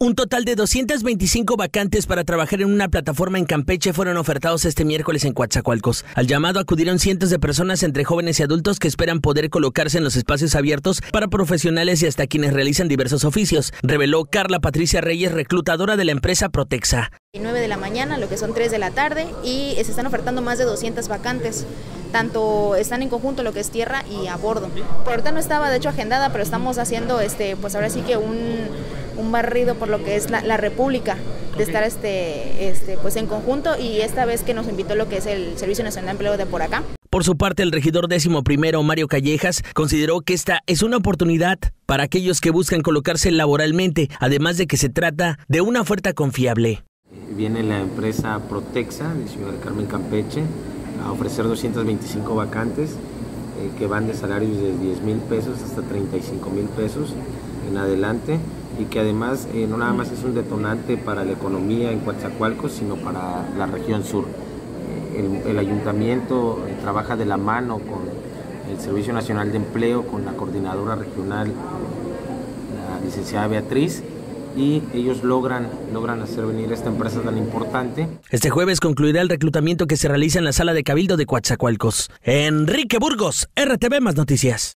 Un total de 225 vacantes para trabajar en una plataforma en Campeche fueron ofertados este miércoles en Coatzacoalcos. Al llamado acudieron cientos de personas entre jóvenes y adultos que esperan poder colocarse en los espacios abiertos para profesionales y hasta quienes realizan diversos oficios, reveló Carla Patricia Reyes, reclutadora de la empresa Protexa. 9 de la mañana, lo que son 3 de la tarde, y se están ofertando más de 200 vacantes. Tanto están en conjunto lo que es tierra y a bordo. Por ahorita no estaba de hecho agendada, pero estamos haciendo pues ahora sí que un barrido por lo que es la República, de estar pues en conjunto, y esta vez que nos invitó lo que es el Servicio Nacional de Empleo de por acá. Por su parte, el regidor 11º, Mario Callejas, consideró que esta es una oportunidad para aquellos que buscan colocarse laboralmente, además de que se trata de una oferta confiable. Viene la empresa Protexa de Ciudad del Carmen, Campeche, a ofrecer 225 vacantes que van de salarios de 10,000 pesos hasta 35,000 pesos en adelante, y que además no nada más es un detonante para la economía en Coatzacoalcos, sino para la región sur. El ayuntamiento trabaja de la mano con el Servicio Nacional de Empleo, con la coordinadora regional, la licenciada Beatriz, y ellos logran hacer venir esta empresa tan importante. Este jueves concluirá el reclutamiento que se realiza en la sala de Cabildo de Coatzacoalcos. Enrique Burgos, RTV Más Noticias.